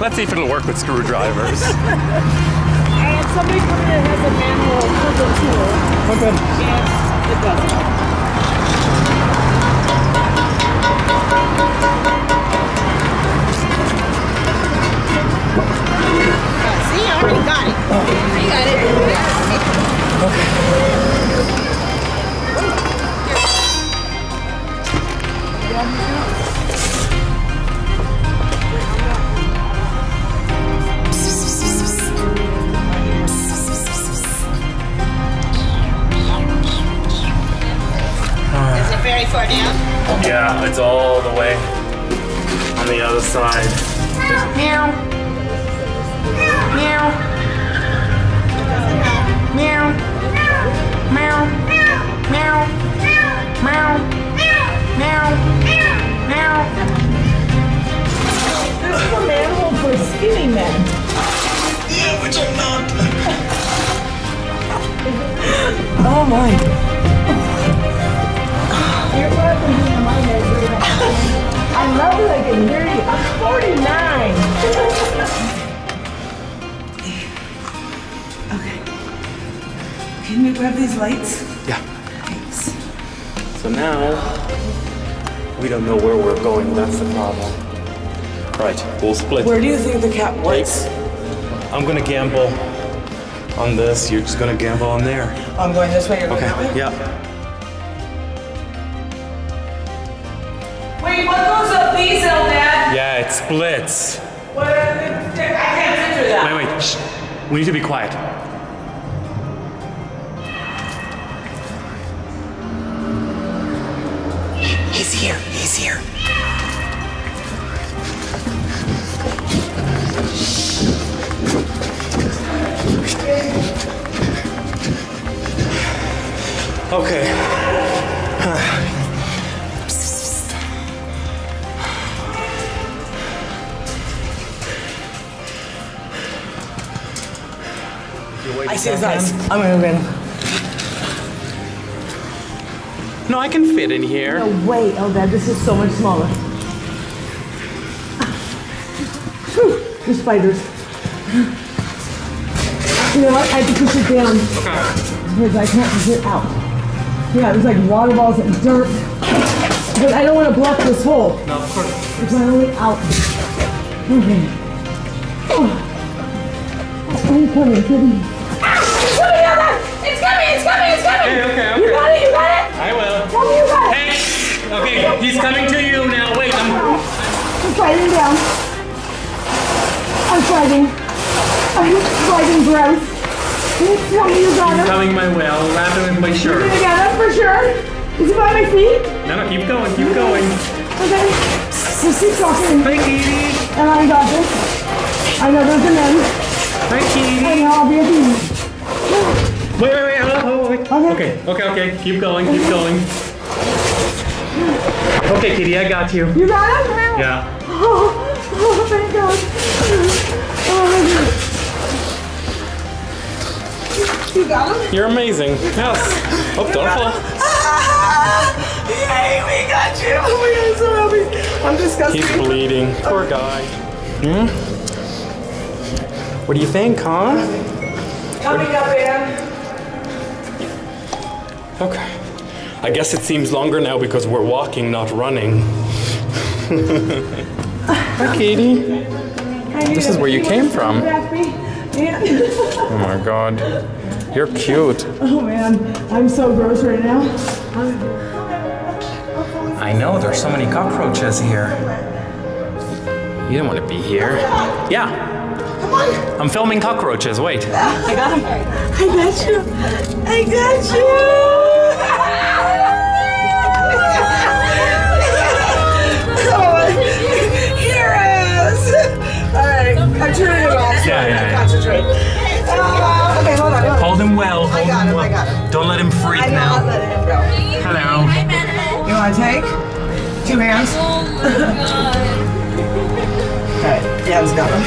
Let's see if it'll work with screwdrivers. I had somebody come in that has a manual clipper tool. Okay. And it doesn't. See, I already got it. I got it. Okay. Here. Very far down? Yeah, it's all the way on the other side. Meow. Meow. Meow. Meow. Meow. Meow. Meow. Meow. This is a manhole for skinny men. Yeah, which I'm not. Oh my. I love it, I can hear you. I'm 49. Okay. Can you grab these lights? Yeah. Thanks. So now, we don't know where we're going. That's the problem. Right, we'll split. Where do you think the cat was? I'm going to gamble on this. You're just going to gamble on there. I'm going this way, you're going that way? Yeah. Wait, what goes up these, Eldad? Yeah, it splits. What? I can't picture that. Wait. Shh. We need to be quiet. He's here. He's here. Okay. I see his eyes. I'm gonna move in. No, I can fit in here. No way, Eldad. This is so much smaller. Whew, there's spiders. You know what? I have to push it down. Okay. Because I can't get out. Yeah, there's like water balls and dirt. But I don't want to block this hole. No, of course. It's my only out. Okay. Oh. I'm coming, It's coming! Okay. You got it! I will. Tell me you got it! Hey! Okay, he's coming to you now. Wait, I'm sliding down. I'm sliding gross. Tell me you got him. He's coming my way. I'll wrap him in my shirt. You're gonna get him for sure? Is he by my feet? No, keep going. Okay. Just keep talking. Hi, Katie. And I got this. I know there's an end. Hi, Katie. I know, I'll be a beast. Wait, hello. Okay, keep going. Okay, Kitty, I got you. You got him? Yeah. Oh, thank God. Oh, my God. You got him? You're amazing. Yes. Oh, don't fall. Yay, we got you. Oh, my God, I'm so happy. I'm disgusted. He's bleeding. Poor guy. Hmm? What do you think, huh? Coming up, Ann. Okay. I guess it seems longer now because we're walking, not running. Hi, Katie. This is where you came from. Yeah. Oh my God. You're cute. Oh man, I'm so gross right now. I know, there's so many cockroaches here. You don't want to be here. Yeah. Come on. I'm filming cockroaches, wait. I got him. I got you. I'm turning it off so I can concentrate. Okay, hold on. Hold him well. I got him. Don't let him freak now. I'm not letting him go. Hello. Hi, Madeline. You want to take? Two hands. Oh, my God. All right. Yeah, it's got him.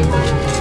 Okay. All right.